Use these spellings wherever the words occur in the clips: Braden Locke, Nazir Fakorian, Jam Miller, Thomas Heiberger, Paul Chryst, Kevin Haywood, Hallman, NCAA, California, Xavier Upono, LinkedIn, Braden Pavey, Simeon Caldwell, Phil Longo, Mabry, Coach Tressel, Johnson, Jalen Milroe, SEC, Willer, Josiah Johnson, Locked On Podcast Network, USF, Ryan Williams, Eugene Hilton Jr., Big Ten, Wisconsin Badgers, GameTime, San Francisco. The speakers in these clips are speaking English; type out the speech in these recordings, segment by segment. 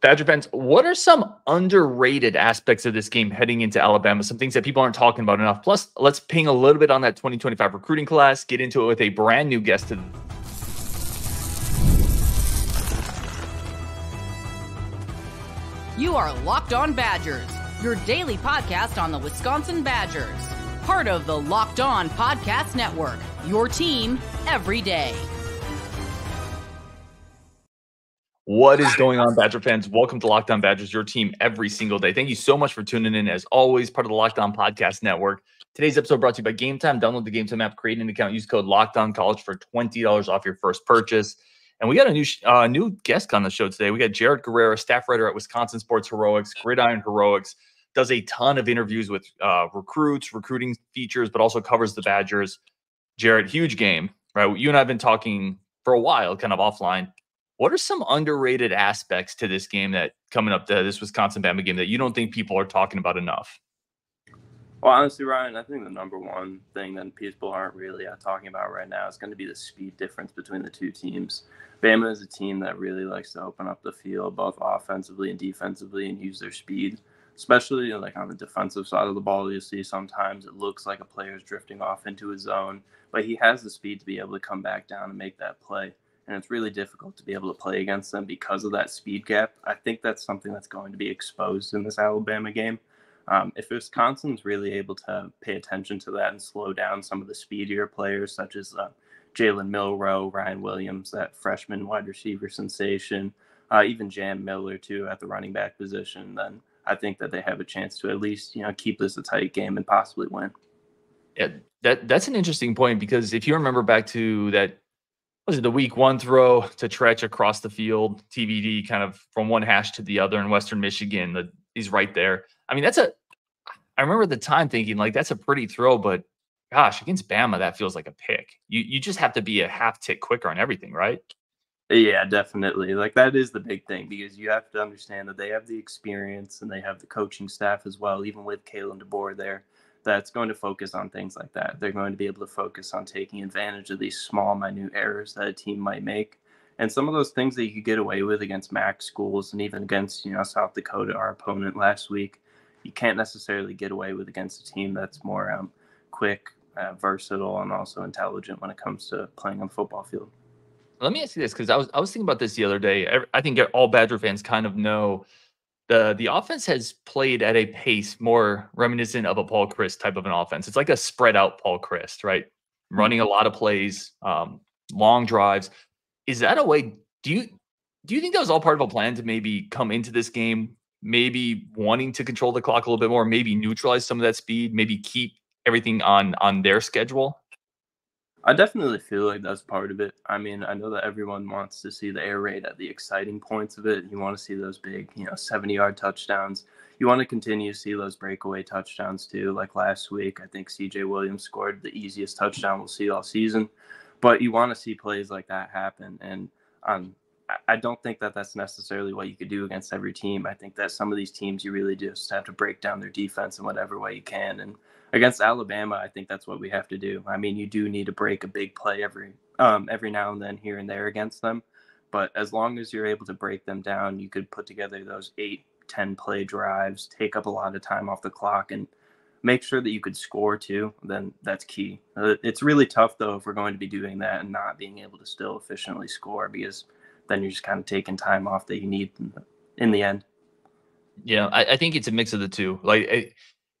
Badger fans, what are some underrated aspects of this game heading into Alabama? Some things that people aren't talking about enough. Plus, let's ping a little bit on that 2025 recruiting class, get into it with a brand new guest today. You are Locked On Badgers, your daily podcast on the Wisconsin Badgers. Part of the Locked On Podcast Network, your team every day. What is going on, Badger fans? Welcome to Locked On Badgers, your team every single day. Thank you so much for tuning in, as always, part of the Locked On Podcast Network. Today's episode brought to you by GameTime. Download the GameTime app, create an account, use code LOCKEDONCOLLEGE for $20 off your first purchase. And we got a new guest on the show today. We got Jared Guerrero, staff writer at Wisconsin Sports Heroics, Gridiron Heroics, does a ton of interviews with recruits, recruiting features, but also covers the Badgers. Jared, huge game, right? You and I have been talking for a while, kind of offline. What are some underrated aspects to this game that coming up to this Wisconsin-Bama game that you don't think people are talking about enough? Well, honestly, Ryan, I think the number one thing that people aren't really talking about right now is going to be the speed difference between the two teams. Bama is a team that really likes to open up the field, both offensively and defensively, and use their speed, especially like on the defensive side of the ball. You see sometimes it looks like a player is drifting off into his zone, but he has the speed to be able to come back down and make that play. And it's really difficult to be able to play against them because of that speed gap. I think that's something that's going to be exposed in this Alabama game. If Wisconsin's really able to pay attention to that and slow down some of the speedier players, such as Jalen Milroe, Ryan Williams, that freshman wide receiver sensation, even Jam Miller, too, at the running back position, then I think that they have a chance to at least, you know, keep this a tight game and possibly win. Yeah, that's an interesting point, because if you remember back to that, was it the week one throw to Tretch across the field, TBD, kind of from one hash to the other in Western Michigan? He's right there. I mean, I remember at the time thinking, like, that's a pretty throw, but gosh, against Bama, that feels like a pick. You just have to be a half tick quicker on everything, right? Yeah, definitely. Like, that is the big thing, because you have to understand that they have the experience and they have the coaching staff as well, even with Kalen DeBoer there. That's going to focus on things like that. They're going to be able to focus on taking advantage of these small, minute errors that a team might make. And some of those things that you could get away with against MAC schools and even against, you know, South Dakota, our opponent last week, you can't necessarily get away with against a team that's more quick, versatile, and also intelligent when it comes to playing on the football field. Let me ask you this, because I was thinking about this the other day. I think all Badger fans kind of know the offense has played at a pace more reminiscent of a Paul Chryst type of an offense. It's like a spread out Paul Chryst, right? Running a lot of plays, long drives. Is that a way? Do you think that was all part of a plan to maybe come into this game, maybe wanting to control the clock a little bit more, maybe neutralize some of that speed, maybe keep everything on their schedule? I definitely feel like that's part of it. I mean, I know that everyone wants to see the air raid at the exciting points of it. You want to see those big, you know, 70-yard touchdowns. You want to continue to see those breakaway touchdowns, too. Like last week, I think CJ Williams scored the easiest touchdown we'll see all season. But you want to see plays like that happen. And I don't think that that's necessarily what you could do against every team. I think that some of these teams, you really just have to break down their defense in whatever way you can. And against Alabama, I think that's what we have to do. I mean, you do need to break a big play every now and then here and there against them. But as long as you're able to break them down, you could put together those 8-10 play drives, take up a lot of time off the clock, and make sure that you could score too. Then that's key. It's really tough, though, if we're going to be doing that and not being able to still efficiently score, because then you're just kind of taking time off that you need in the end. Yeah, I think it's a mix of the two. Like,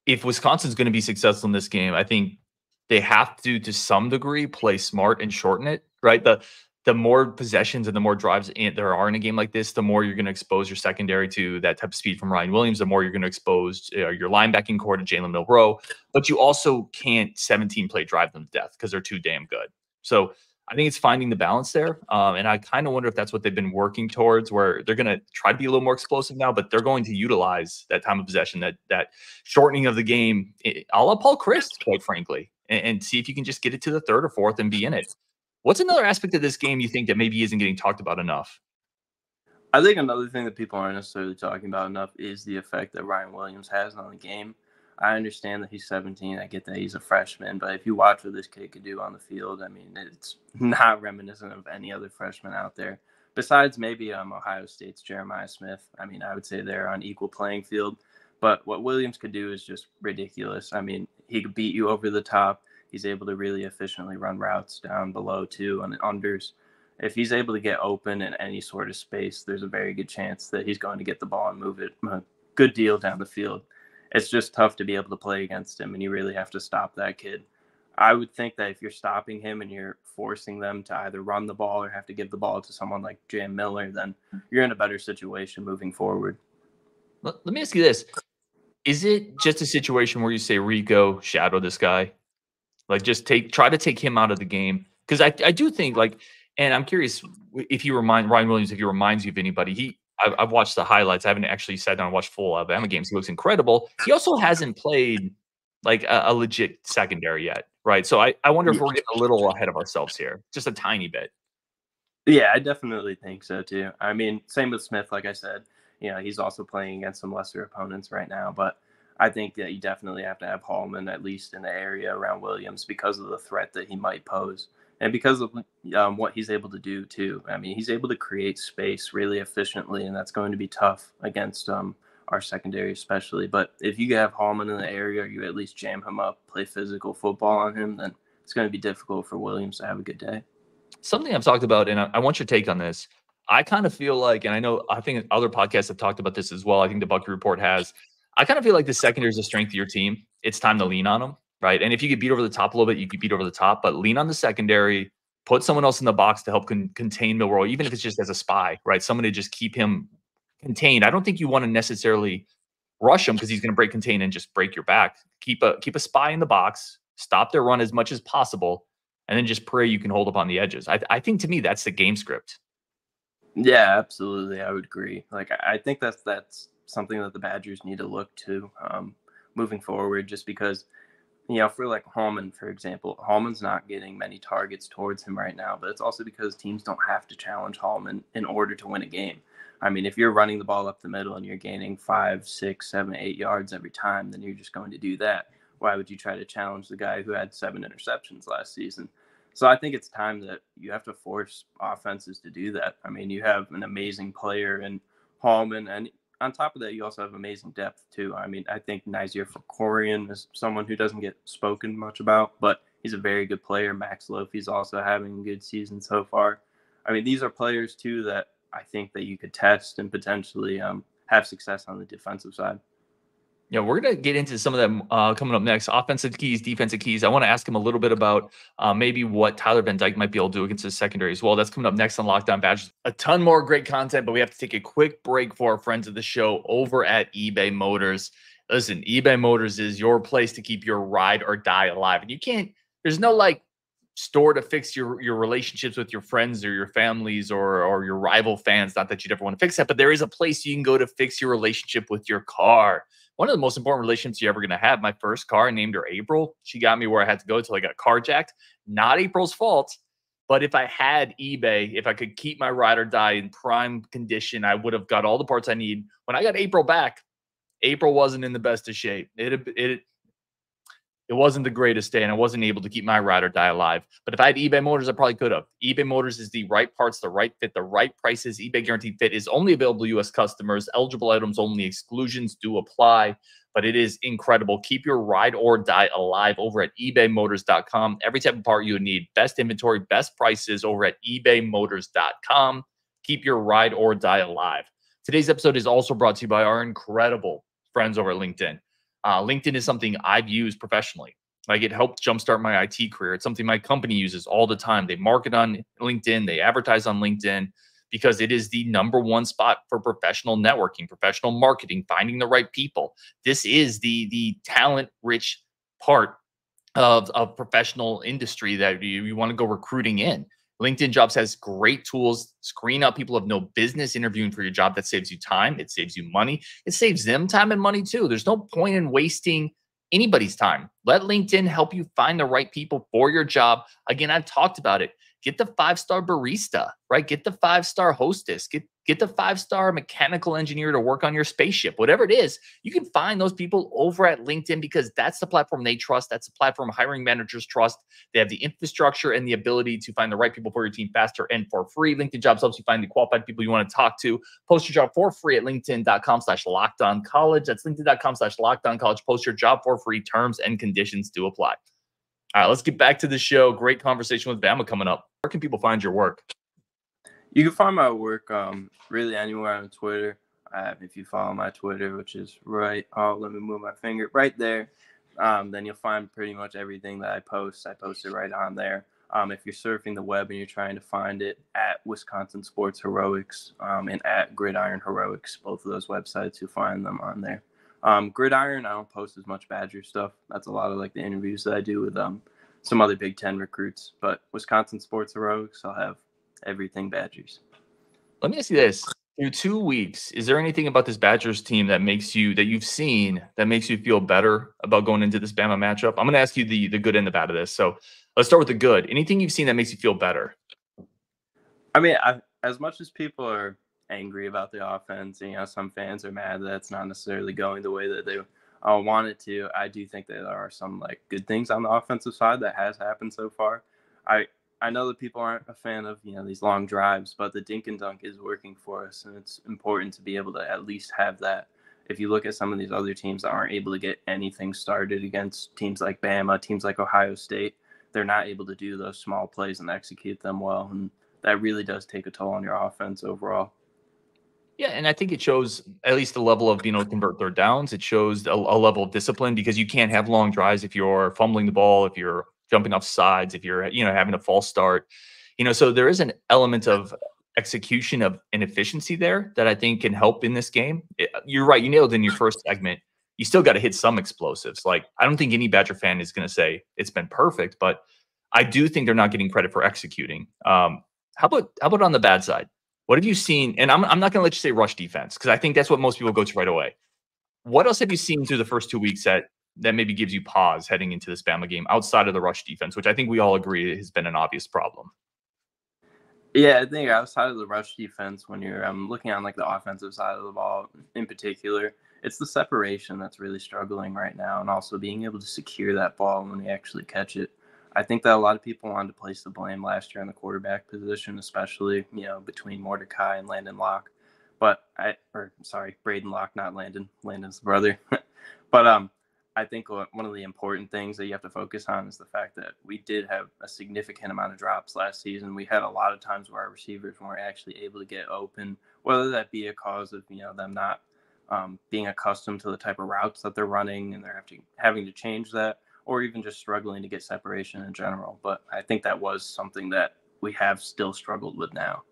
if Wisconsin's going to be successful in this game, I think they have to some degree, play smart and shorten it, right? The more possessions and the more drives there are in a game like this, the more you're going to expose your secondary to that type of speed from Ryan Williams, the more you're going to expose your linebacking core to Jalen Milroe. But you also can't 17-play drive them to death, because they're too damn good. So I think it's finding the balance there. And I kind of wonder if that's what they've been working towards, where they're going to try to be a little more explosive now, but they're going to utilize that time of possession, that shortening of the game, a la Paul Chryst, quite frankly, and see if you can just get it to the third or fourth and be in it. What's another aspect of this game you think that maybe isn't getting talked about enough? I think another thing that people aren't necessarily talking about enough is the effect that Ryan Williams has on the game. I understand that he's 17. I get that he's a freshman. But if you watch what this kid could do on the field, I mean, it's not reminiscent of any other freshman out there. besides maybe Ohio State's Jeremiah Smith. I mean, I would say they're on equal playing field. But what Williams could do is just ridiculous. I mean, he could beat you over the top. He's able to really efficiently run routes down below, too, on unders. If he's able to get open in any sort of space, there's a very good chance that he's going to get the ball and move it a good deal down the field. It's just tough to be able to play against him, and you really have to stop that kid. I would think that if you're stopping him and you're forcing them to either run the ball or have to give the ball to someone like Jam Miller, then you're in a better situation moving forward. Let me ask you this. Is it just a situation where you say, Rico, shadow this guy? Like, just try to take him out of the game? Because I do think, like, and I'm curious if he reminds you of anybody. I've watched the highlights. I haven't actually sat down and watched full Alabama games. He looks incredible. He also hasn't played like a legit secondary yet, right? So I wonder if we're getting a little ahead of ourselves here, just a tiny bit. Yeah, I definitely think so too. I mean, same with Smith, like I said. You know, he's also playing against some lesser opponents right now, but I think that you definitely have to have Hallman at least in the area around Williams because of the threat that he might pose and because of what he's able to do, too. I mean, he's able to create space really efficiently, and that's going to be tough against our secondary especially. But if you have Hallman in the area or you at least jam him up, play physical football on him, then it's going to be difficult for Williams to have a good day. Something I've talked about, and I want your take on this. I kind of feel like, and I think other podcasts have talked about this as well. I think the Bucky Report has. I kind of feel like the secondary is the strength of your team. It's time to lean on them, right? And if you could beat over the top a little bit, you could beat over the top, but lean on the secondary, put someone else in the box to help contain Milroe, even if it's just as a spy, right? Someone to just keep him contained. I don't think you want to necessarily rush him because he's going to break contain and just break your back. Keep a spy in the box, stop their run as much as possible, and then just pray you can hold up on the edges. I think to me, that's the game script. Yeah, absolutely. I would agree. Like, I think that's something that the Badgers need to look to moving forward, just because, you know, for like Hallman, for example, Hallman's not getting many targets towards him right now, but it's also because teams don't have to challenge Hallman in order to win a game. I mean, if you're running the ball up the middle and you're gaining 5, 6, 7, 8 yards every time, then you're just going to do that. Why would you try to challenge the guy who had 7 interceptions last season? So I think it's time that you have to force offenses to do that. I mean, you have an amazing player in Hallman, and on top of that, you also have amazing depth, too. I mean, I think Nazir Fakorian is someone who doesn't get spoken much about, but he's a very good player. Max Lofi's also having a good season so far. I mean, these are players, too, that I think that you could test and potentially have success on the defensive side. Yeah, we're going to get into some of that coming up next. Offensive keys, defensive keys. I want to ask him a little bit about maybe what Tyler Van Dyke might be able to do against his secondary as well. That's coming up next on Locked On Badgers. A ton more great content, but we have to take a quick break for our friends of the show over at eBay Motors. Listen, eBay Motors is your place to keep your ride or die alive. And you can't, there's no like store to fix your relationships with your friends or your families or your rival fans. Not that you'd ever want to fix that, but there is a place you can go to fix your relationship with your car. One of the most important relationships you're ever going to have. My first car, I named her April. She got me where I had to go until I got carjacked. Not April's fault, but if I had eBay, if I could keep my ride or die in prime condition, I would have got all the parts I need. When I got April back, April wasn't in the best of shape. It wasn't the greatest day, and I wasn't able to keep my ride or die alive. But if I had eBay Motors, I probably could have. eBay Motors is the right parts, the right fit, the right prices. eBay Guaranteed Fit is only available to U.S. customers. Eligible items only. Exclusions do apply, but it is incredible. Keep your ride or die alive over at ebaymotors.com. Every type of part you would need. Best inventory, best prices over at ebaymotors.com. Keep your ride or die alive. Today's episode is also brought to you by our incredible friends over at LinkedIn. LinkedIn is something I've used professionally. Like, it helped jumpstart my IT career. It's something my company uses all the time. They market on LinkedIn. They advertise on LinkedIn because it is the #1 spot for professional networking, professional marketing, finding the right people. This is the talent-rich part of professional industry that you want to go recruiting in. LinkedIn Jobs has great tools. Screen out people who have no business interviewing for your job. That saves you time. It saves you money. It saves them time and money too. There's no point in wasting anybody's time. Let LinkedIn help you find the right people for your job. Again, I've talked about it. Get the 5-star barista, right? Get the 5-star hostess. Get Get the 5-star mechanical engineer to work on your spaceship. Whatever it is, you can find those people over at LinkedIn because that's the platform they trust. That's the platform hiring managers trust. They have the infrastructure and the ability to find the right people for your team faster and for free. LinkedIn Jobs helps you find the qualified people you want to talk to. Post your job for free at linkedin.com/lockedoncollege. That's linkedin.com/lockedoncollege. Post your job for free. Terms and conditions do apply. All right, let's get back to the show. Great conversation with Bama coming up. Where can people find your work? You can find my work really anywhere on Twitter. If you follow my Twitter, which is right, let me move my finger right there, then you'll find pretty much everything that I post. I post it right on there. If you're surfing the web and you're trying to find it, at Wisconsin Sports Heroics and at Gridiron Heroics, both of those websites, you'll find them on there. Gridiron, I don't post as much Badger stuff. That's a lot of like the interviews that I do with some other Big Ten recruits. But Wisconsin Sports Heroics, I'll have everything Badgers. Let me ask you this. Through 2 weeks, is there anything about this Badgers team that makes you, that you've seen, that makes you feel better about going into this Bama matchup? I'm going to ask you the good and the bad of this. So let's start with the good. Anything you've seen that makes you feel better? I mean, as much as people are angry about the offense, and, you know, some fans are mad that it's not necessarily going the way that they want it to, I do think that there are some like good things on the offensive side that has happened so far. I know that people aren't a fan of, you know, these long drives, but the dink and dunk is working for us, and it's important to be able to at least have that. If you look at some of these other teams that aren't able to get anything started against teams like Bama, teams like Ohio State, they're not able to do those small plays and execute them well, and that really does take a toll on your offense overall. Yeah, and I think it shows at least the level of, you know, convert third downs. It shows a level of discipline because you can't have long drives if you're fumbling the ball, if you're jumping off sides, if you're, you know, having a false start, you know, so there is an element of execution of inefficiency there that I think can help in this game. You're right. You nailed in your first segment. You still got to hit some explosives. Like, I don't think any Badger fan is going to say it's been perfect, but I do think they're not getting credit for executing. How about on the bad side? What have you seen? And I'm not going to let you say rush defense because I think that's what most people go to right away. What else have you seen through the first 2 weeks that maybe gives you pause heading into this Bama game outside of the rush defense, which I think we all agree has been an obvious problem? Yeah, I think outside of the rush defense, when you're looking on like the offensive side of the ball in particular, it's the separation that's really struggling right now, and also being able to secure that ball when they actually catch it. I think that a lot of people wanted to place the blame last year on the quarterback position, especially, you know, between Mordecai and Landon Locke. But Braden Locke, not Landon. Landon's the brother. But I think one of the important things that you have to focus on is the fact that we did have a significant amount of drops last season. We had a lot of times where our receivers weren't actually able to get open, whether that be a cause of, you know, them not being accustomed to the type of routes that they're running and they're having to change that, or even just struggling to get separation in general. But I think that was something that we have still struggled with now.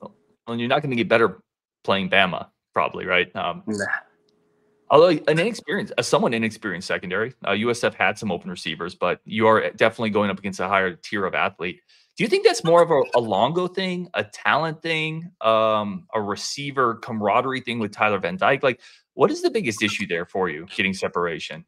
Well, and you're not going to get better playing Bama, probably, right? Nah. Although somewhat inexperienced secondary, USF had some open receivers, but you are definitely going up against a higher tier of athlete. Do you think that's more of a Longo thing, a talent thing, a receiver camaraderie thing with Tyler Van Dyke? Like, what is the biggest issue there for you getting separation?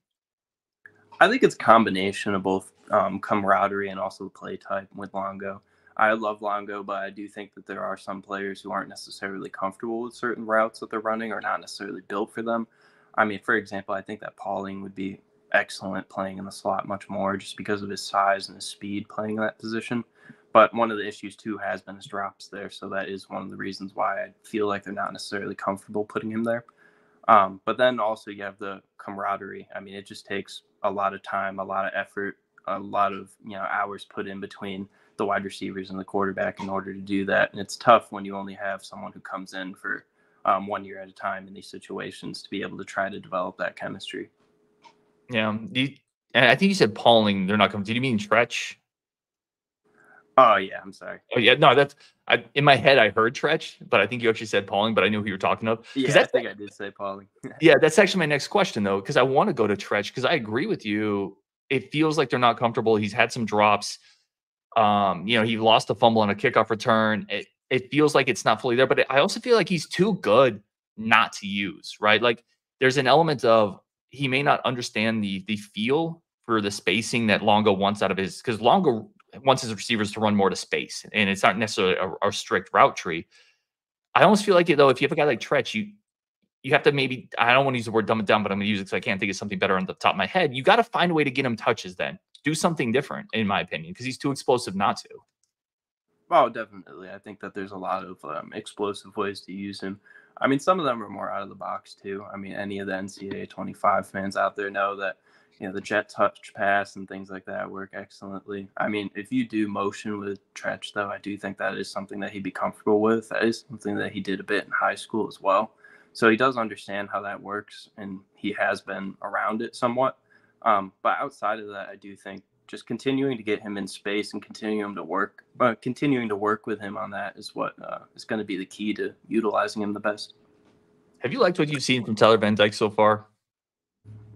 I think it's a combination of both camaraderie and also the play type with Longo. I love Longo, but I do think that there are some players who aren't necessarily comfortable with certain routes that they're running or not necessarily built for them. I mean, for example, I think that Pauling would be excellent playing in the slot much more just because of his size and his speed playing that position. But one of the issues, too, has been his drops there. So that is one of the reasons why I feel like they're not necessarily comfortable putting him there. But then also you have the camaraderie. I mean, it just takes a lot of time, a lot of effort, a lot of, you know, hours put in between the wide receivers and the quarterback in order to do that. And it's tough when you only have someone who comes in for 1 year at a time in these situations to be able to try to develop that chemistry. Yeah. And I think you said Pauling, they're not coming. Did you mean Tretch? Oh, yeah. I'm sorry. Oh, yeah. No, in my head, I heard Tretch, but I think you actually said Pauling, but I knew who you were talking of. Yeah, I think I did say Pauling. Yeah, that's actually my next question, though, because I want to go to Tretch because I agree with you. It feels like they're not comfortable. He's had some drops. You know, he lost a fumble on a kickoff return. It feels like it's not fully there, but I also feel like he's too good not to use, right? Like there's an element of he may not understand the feel for the spacing that Longo wants out of his, because Longo wants his receivers to run more to space, and it's not necessarily a strict route tree. I almost feel like, though, if you have a guy like Tretch, you have to maybe, I don't want to use the word dumb it down, but I'm going to use it because I can't think of something better on the top of my head. You got to find a way to get him touches then. Do something different, in my opinion, because he's too explosive not to. Oh, definitely. I think that there's a lot of explosive ways to use him. I mean, some of them are more out of the box, too. I mean, any of the NCAA 25 fans out there know that, you know, the jet touch pass and things like that work excellently. I mean, if you do motion with Tretch, though, I do think that is something that he'd be comfortable with. That is something that he did a bit in high school as well. So he does understand how that works, and he has been around it somewhat. But outside of that, I do think just continuing to get him in space and continuing to work with him on that is what is going to be the key to utilizing him the best. Have you liked what you've seen from Tyler Van Dyke so far?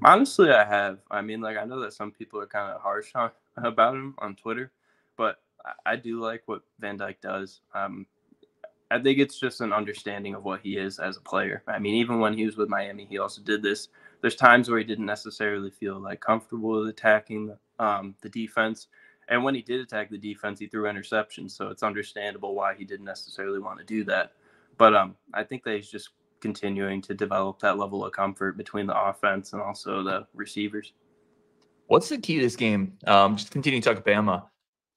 Honestly, I have. I mean, like, I know that some people are kind of harsh about him on Twitter, but I do like what Van Dyke does. I think it's just an understanding of what he is as a player. I mean, even when he was with Miami, he also did this. There's times where he didn't necessarily feel like comfortable with attacking the defense. And when he did attack the defense, he threw interceptions. So it's understandable why he didn't necessarily want to do that. But I think that he's just continuing to develop that level of comfort between the offense and also the receivers. What's the key to this game? Just continuing to talk Bama.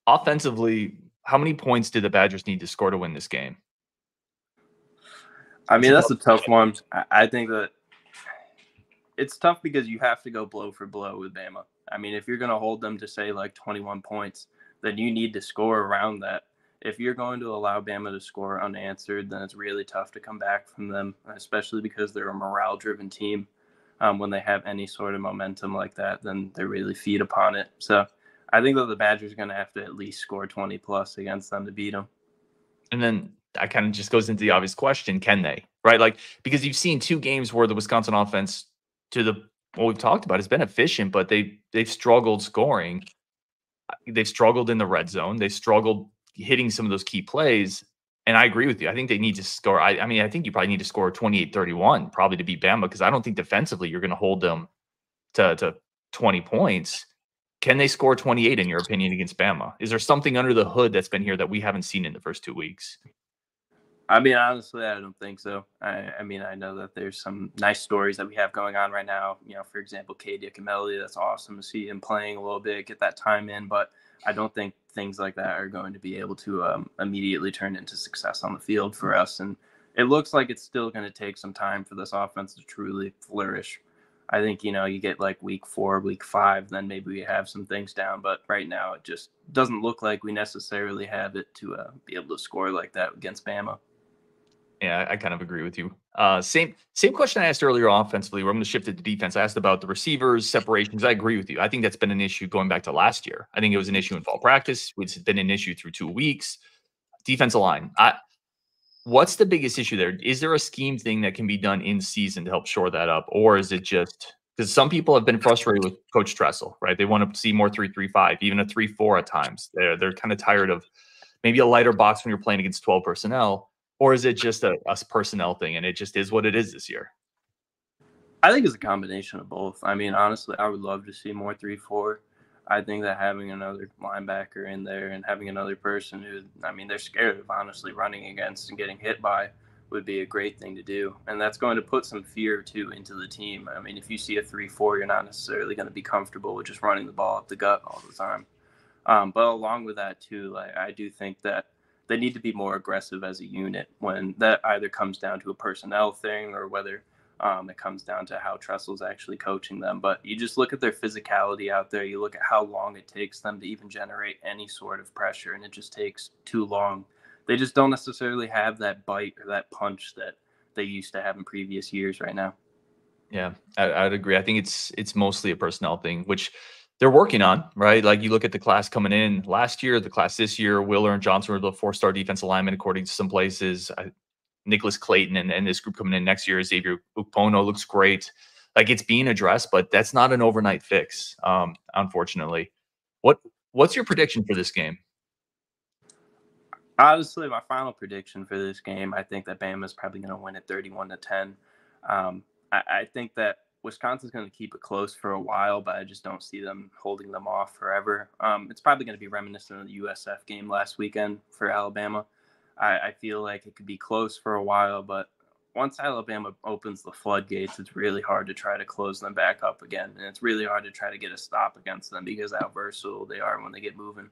Offensively, how many points do the Badgers need to score to win this game? I mean, that's a tough one. I think that it's tough because you have to go blow for blow with Bama. I mean, if you're going to hold them to, say, like 21 points, then you need to score around that. If you're going to allow Bama to score unanswered, then it's really tough to come back from them, especially because they're a morale-driven team. When they have any sort of momentum like that, then they really feed upon it. So I think that the Badgers are going to have to at least score 20-plus against them to beat them. And then that kind of just goes into the obvious question, can they? Right? Like, because you've seen two games where the Wisconsin offense, to the what we've talked about, has been efficient, but they've struggled scoring. They've struggled in the red zone. They've struggled hitting some of those key plays. And I agree with you. I think they need to score. I mean, I think you probably need to score 28-31 probably to beat Bama, because I don't think defensively you're going to hold them to 20 points. Can they score 28, in your opinion, against Bama? Is there something under the hood that's been here that we haven't seen in the first 2 weeks? I mean, honestly, I don't think so. I mean, I know that there's some nice stories that we have going on right now. You know, for example, K.D. Camelli, that's awesome to see him playing a little bit, get that time in. But I don't think things like that are going to be able to immediately turn into success on the field for us. And it looks like it's still going to take some time for this offense to truly flourish. I think, you know, you get like week 4, week 5, then maybe we have some things down. But right now it just doesn't look like we necessarily have it to be able to score like that against Bama. Yeah, I kind of agree with you. Same question I asked earlier offensively, where I'm going to shift it to defense. I asked about the receivers, separations. I agree with you. I think that's been an issue going back to last year. I think it was an issue in fall practice. It's been an issue through 2 weeks. Defensive line. What's the biggest issue there? Is there a scheme thing that can be done in season to help shore that up? Or is it just because some people have been frustrated with Coach Tressel, right? They want to see more 3-3-5, even a 3-4 at times. They're kind of tired of maybe a lighter box when you're playing against 12 personnel. Or is it just a personnel thing and it just is what it is this year? I think it's a combination of both. I mean, honestly, I would love to see more 3-4. I think that having another linebacker in there and having another person who, I mean, they're scared of honestly running against and getting hit by would be a great thing to do. And that's going to put some fear, too, into the team. I mean, if you see a 3-4, you're not necessarily going to be comfortable with just running the ball up the gut all the time. But along with that, too, like, I do think that they need to be more aggressive as a unit when that either comes down to a personnel thing or whether it comes down to how Tressel's actually coaching them. But you just look at their physicality out there. You look at how long it takes them to even generate any sort of pressure, and it just takes too long. They just don't necessarily have that bite or that punch that they used to have in previous years right now. Yeah, I'd agree. I think it's mostly a personnel thing, which – they're working on, right? Like you look at the class coming in last year, the class this year, Willer and Johnson were the 4-star defensive linemen, according to some places. Nicholas Clayton and this group coming in next year, Xavier Upono looks great. Like it's being addressed, but that's not an overnight fix, unfortunately. What's your prediction for this game? Honestly, my final prediction for this game, I think that Bama is probably going to win at 31-10. I think that Wisconsin's going to keep it close for a while, but I just don't see them holding them off forever. It's probably going to be reminiscent of the USF game last weekend for Alabama. I feel like it could be close for a while, but once Alabama opens the floodgates, it's really hard to try to close them back up again. And it's really hard to try to get a stop against them because how versatile they are when they get moving.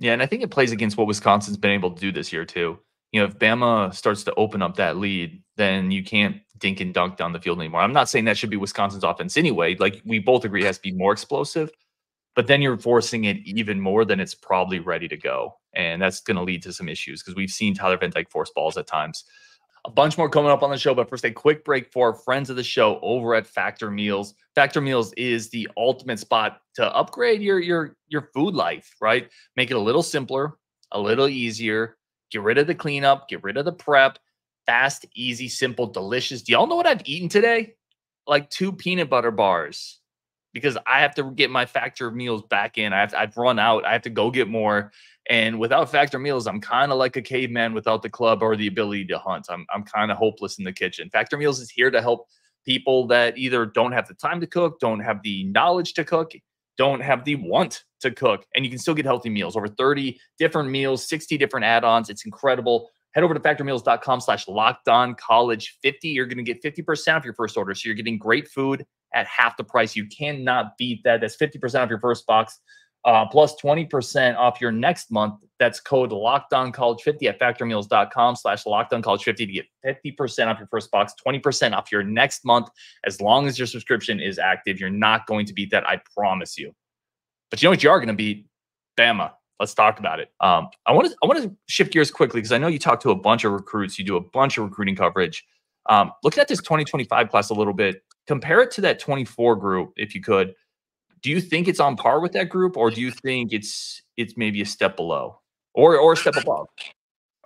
Yeah, and I think it plays against what Wisconsin's been able to do this year too. You know, if Bama starts to open up that lead, then you can't dink and dunk down the field anymore. I'm not saying that should be Wisconsin's offense anyway. Like, we both agree it has to be more explosive, but then you're forcing it even more than it's probably ready to go. And that's going to lead to some issues because we've seen Tyler Van Dyke force balls at times. A bunch more coming up on the show, but first a quick break for our friends of the show over at Factor Meals. Factor Meals is the ultimate spot to upgrade your food life, right? Make it a little simpler, a little easier. Get rid of the cleanup, get rid of the prep. Fast, easy, simple, delicious. Do y'all know what I've eaten today? Like 2 peanut butter bars because I have to get my Factor Meals back in. I've run out. I have to go get more. And without Factor Meals, I'm kind of like a caveman without the club or the ability to hunt. I'm kind of hopeless in the kitchen. Factor Meals is here to help people that either don't have the time to cook, don't have the knowledge to cook, don't have the want to cook, and you can still get healthy meals. Over 30 different meals, 60 different add-ons. It's incredible. Head over to factormeals.com/LockedOnCollege50. You're going to get 50% off your first order, so you're getting great food at half the price. You cannot beat that. That's 50% off your first box. Plus 20% off your next month. That's code LockedOnCollege50 at factormeals.com/LockedOnCollege50 to get 50% off your first box, 20% off your next month. As long as your subscription is active, you're not going to beat that. I promise you. But you know what you are going to beat? Bama. Let's talk about it. I want to shift gears quickly because I know you talk to a bunch of recruits. You do a bunch of recruiting coverage. Looking at this 2025 class a little bit, compare it to that 24 group if you could. Do you think it's on par with that group, or do you think it's maybe a step below or a step above?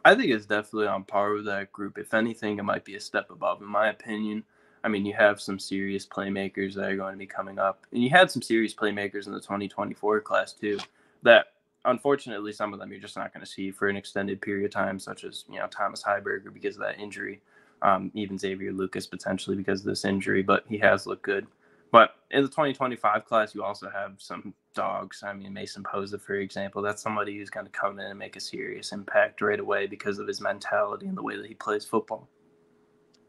I think it's definitely on par with that group. If anything, it might be a step above, in my opinion. I mean, you have some serious playmakers that are going to be coming up. And you had some serious playmakers in the 2024 class, too, that unfortunately some of them you're just not going to see for an extended period of time, such as, you know, Thomas Heiberger because of that injury, even Xavier Lucas potentially because of this injury, but he has looked good. But in the 2025 class, you also have some dogs. I mean, Mason Posa, for example, that's somebody who's going to come in and make a serious impact right away because of his mentality and the way that he plays football.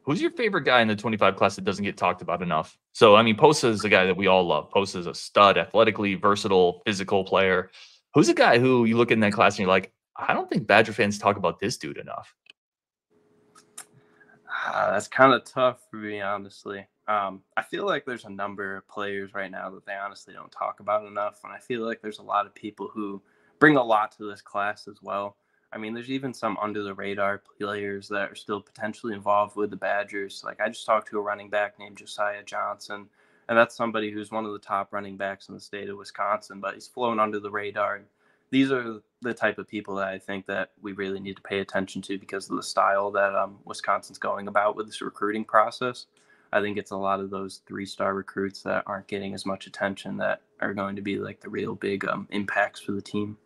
Who's your favorite guy in the 25 class that doesn't get talked about enough? So, I mean, Posa is a guy that we all love. Posa is a stud, athletically versatile, physical player. Who's a guy who you look in that class and you're like, I don't think Badger fans talk about this dude enough? That's kind of tough for me, honestly. I feel like there's a number of players right now that they honestly don't talk about enough, and I feel like there's a lot of people who bring a lot to this class as well. I mean, there's even some under-the-radar players that are still potentially involved with the Badgers. Like, I just talked to a running back named Josiah Johnson, and that's somebody who's one of the top running backs in the state of Wisconsin, but he's flown under the radar. These are the type of people that I think that we really need to pay attention to because of the style that Wisconsin's going about with this recruiting process. I think it's a lot of those 3-star recruits that aren't getting as much attention that are going to be like the real big impacts for the team.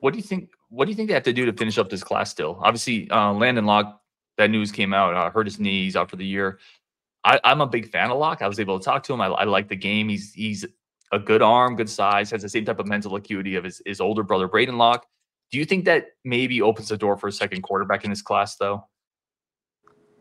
What do you think they have to do to finish up this class still? Obviously, Landon Locke, that news came out, hurt his knee, he's out for the year. I'm a big fan of Locke. I was able to talk to him. I like the game. He's a good arm, good size, has the same type of mental acuity of his older brother, Braden Locke. Do you think that maybe opens the door for a second quarterback in this class, though?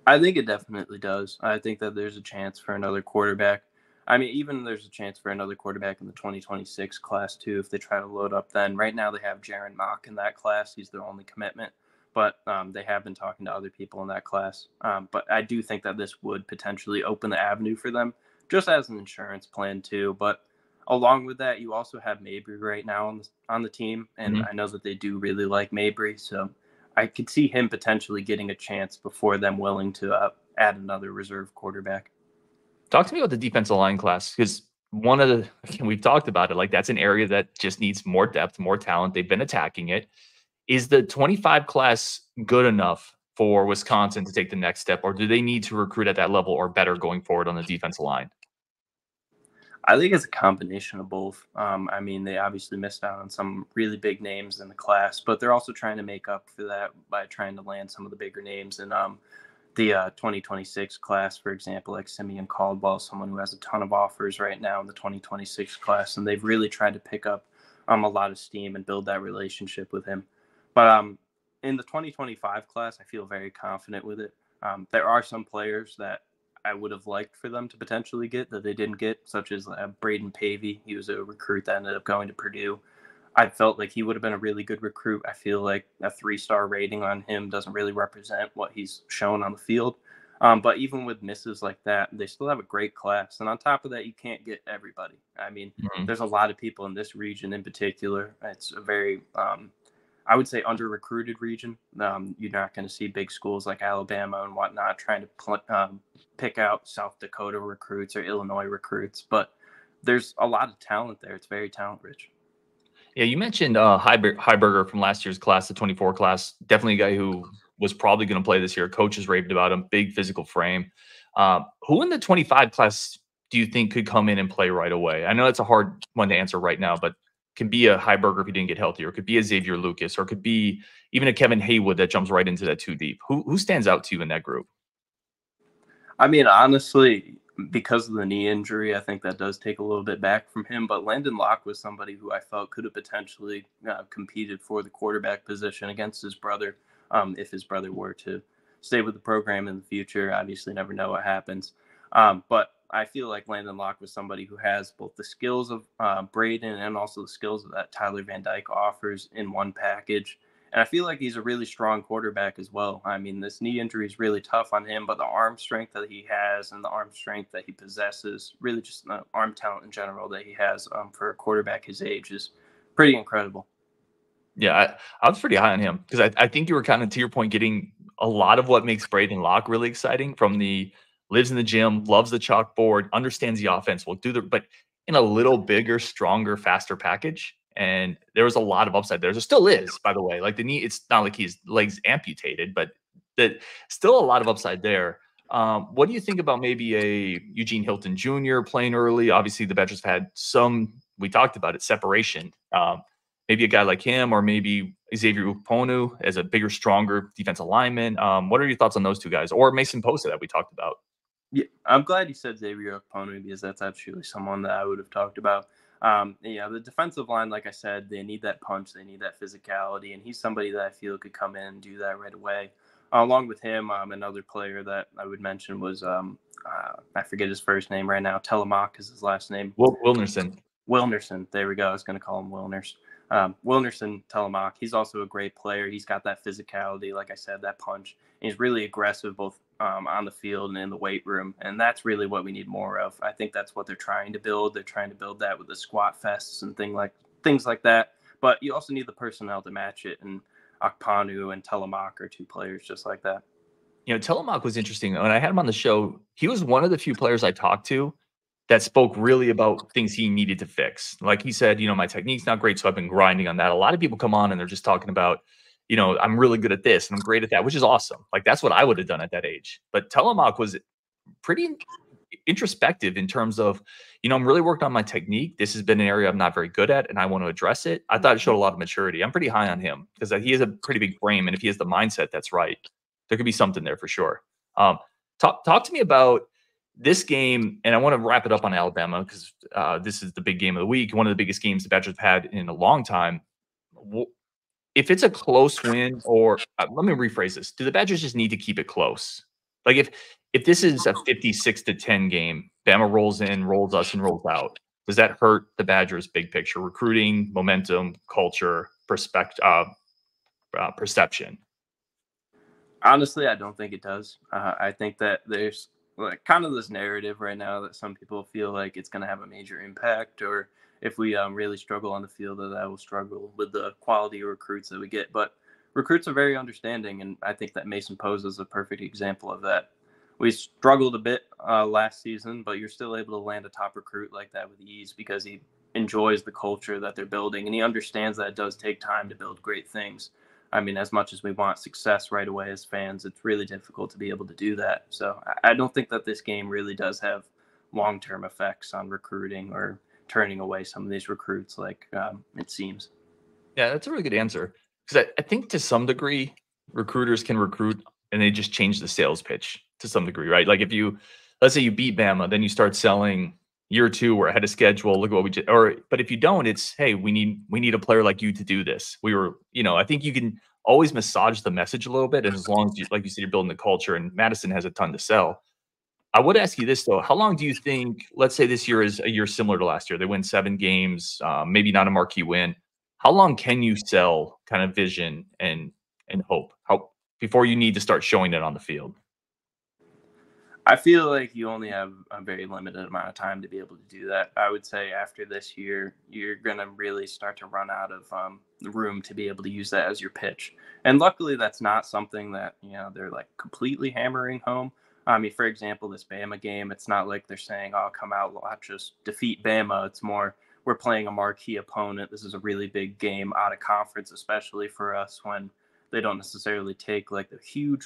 I think it definitely does. I think that there's a chance for another quarterback. I mean, even there's a chance for another quarterback in the 2026 class, too, if they try to load up then. Right now they have Jared Mock in that class. He's their only commitment. But they have been talking to other people in that class. But I do think that this would potentially open the avenue for them, just as an insurance plan, too. But along with that, you also have Mabry right now on the team. And I know that they do really like Mabry, so I could see him potentially getting a chance before them willing to add another reserve quarterback. Talk to me about the defensive line class, because we've talked about it, like that's an area that just needs more depth, more talent. They've been attacking it. Is the 25 class good enough for Wisconsin to take the next step, or do they need to recruit at that level or better going forward on the defensive line? I think it's a combination of both. I mean, they obviously missed out on some really big names in the class, but they're also trying to make up for that by trying to land some of the bigger names in the 2026 class, for example, like Simeon Caldwell, someone who has a ton of offers right now in the 2026 class, and they've really tried to pick up a lot of steam and build that relationship with him. But in the 2025 class, I feel very confident with it. There are some players that I would have liked for them to potentially get that they didn't get, such as Braden Pavey. He was a recruit that ended up going to Purdue. I felt like he would have been a really good recruit. I feel like a 3-star rating on him doesn't really represent what he's shown on the field. But even with misses like that, they still have a great class. And on top of that, you can't get everybody. I mean, there's a lot of people in this region in particular. It's a very, I would say, under-recruited region. You're not going to see big schools like Alabama and whatnot trying to pick out South Dakota recruits or Illinois recruits. But there's a lot of talent there. It's very talent-rich. Yeah, you mentioned Heiberger from last year's class, the 24 class. Definitely a guy who was probably going to play this year. Coaches raved about him. Big physical frame. Who in the 25 class do you think could come in and play right away? I know that's a hard one to answer right now, but could be a Heiberger if he didn't get healthy, or could be a Xavier Lucas, or could be even a Kevin Haywood that jumps right into that two deep. Who stands out to you in that group? I mean, honestly, because of the knee injury, I think that does take a little bit back from him. But Landon Locke was somebody who I felt could have potentially competed for the quarterback position against his brother, if his brother were to stay with the program in the future. Obviously, never know what happens. But I feel like Landon Locke was somebody who has both the skills of Braden and also the skills that Tyler Van Dyke offers in one package. And I feel like he's a really strong quarterback as well. I mean, this knee injury is really tough on him, but the arm strength that he has and the arm strength that he possesses, really just the arm talent in general that he has for a quarterback his age, is pretty incredible. Yeah, I was pretty high on him because I think you were kind of, to your point, getting a lot of what makes Braden Locke really exciting from the lives in the gym, loves the chalkboard, understands the offense, will do the, but in a little bigger, stronger, faster package. And there was a lot of upside there. There still is, by the way. Like the knee, it's not like his leg's amputated, but that still a lot of upside there. What do you think about maybe a Eugene Hilton Jr. playing early? Obviously, the Badgers have had some, we talked about it, separation. Maybe a guy like him, or maybe Xavier Upono as a bigger, stronger defensive lineman. What are your thoughts on those two guys? Or Mason Posa that we talked about? Yeah, I'm glad you said Xavier Upono because that's actually someone that I would have talked about. The defensive line, like I said, they need that punch. They need that physicality. And he's somebody that I feel could come in and do that right away. Along with him, another player that I would mention was, I forget his first name right now. Telemaque is his last name. Wilnerson. There we go. I was going to call him Wilnerson. Wilnerson Telemaque. He's also a great player. He's got that physicality, like I said, that punch. And he's really aggressive both on the field and in the weight room. And that's really what we need more of. I think that's what they're trying to build. They're trying to build that with the squat fests and things like that. But you also need the personnel to match it. And Akpanu and Telemaque are two players just like that. You know, Telemaque was interesting. When I had him on the show, he was one of the few players I talked to that spoke really about things he needed to fix. Like he said, you know, my technique's not great, so I've been grinding on that. A lot of people come on and they're just talking about, you know, I'm really good at this and I'm great at that, which is awesome. Like that's what I would have done at that age. But Telemaque was pretty introspective in terms of, you know, I'm really working on my technique. This has been an area I'm not very good at and I want to address it. I thought it showed a lot of maturity. I'm pretty high on him because he has a pretty big frame. And if he has the mindset, that's right. There could be something there for sure. Talk to me about this game, and I want to wrap it up on Alabama because this is the big game of the week, one of the biggest games the Badgers have had in a long time. If it's a close win, or let me rephrase this, do the Badgers just need to keep it close? Like if this is a 56-10 game, Bama rolls in, rolls us, and rolls out, does that hurt the Badgers' big picture, recruiting, momentum, culture, perception? Honestly, I don't think it does. I think that there's like kind of this narrative right now that some people feel like it's going to have a major impact, or if we really struggle on the field, that will struggle with the quality of recruits that we get. But recruits are very understanding, and I think that Mason Posa is a perfect example of that. We struggled a bit last season, but you're still able to land a top recruit like that with ease because he enjoys the culture that they're building, and he understands that it does take time to build great things. I mean, as much as we want success right away as fans, it's really difficult to be able to do that. So I don't think that this game really does have long-term effects on recruiting or turning away some of these recruits like it seems. Yeah, that's a really good answer. Because I think to some degree, recruiters can recruit and they just change the sales pitch to some degree, right? Like if you, let's say you beat Bama, then you start selling year two, we're ahead of schedule. Look at what we did. But if you don't, it's, hey, we need a player like you to do this. I think you can always massage the message a little bit. And as long as, like you said, you're building the culture, and Madison has a ton to sell. I would ask you this, though. How long do you think, let's say this year is a year similar to last year. They win 7 games, maybe not a marquee win. How long can you sell kind of vision and hope before you need to start showing it on the field? I feel like you only have a very limited amount of time to be able to do that. I would say after this year, you're going to really start to run out of the room to be able to use that as your pitch. And luckily, that's not something that, you know, they're like completely hammering home. I mean, for example, this Bama game, it's not like they're saying, oh, come out, watch us defeat Bama. It's more, we're playing a marquee opponent. This is a really big game out of conference, especially for us when they don't necessarily take like the huge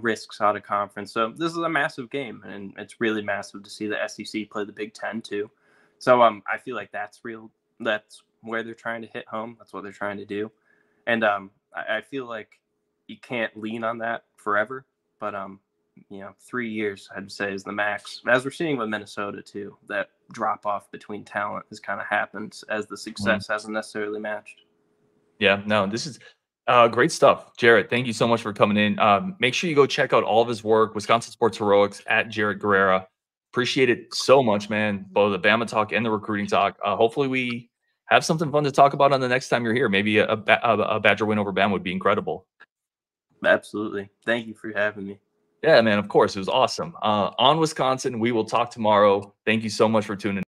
risks out of conference. So this is a massive game, and it's really massive to see the SEC play the Big Ten too. So I feel like that's real. That's where they're trying to hit home. That's what they're trying to do. And I feel like you can't lean on that forever, but you know, 3 years I'd say is the max. As we're seeing with Minnesota too, that drop off between talent has kind of happened as the success hasn't necessarily matched. Yeah, no, this is great stuff. Jared, thank you so much for coming in. Make sure you go check out all of his work, Wisconsin Sports Heroics, at Jared Guerrero. Appreciate it so much, man, both the Bama talk and the recruiting talk. Hopefully we have something fun to talk about on the next time you're here. Maybe a Badger win over Bama would be incredible. Absolutely. Thank you for having me. Yeah, man, of course. It was awesome. On Wisconsin, we will talk tomorrow. Thank you so much for tuning in.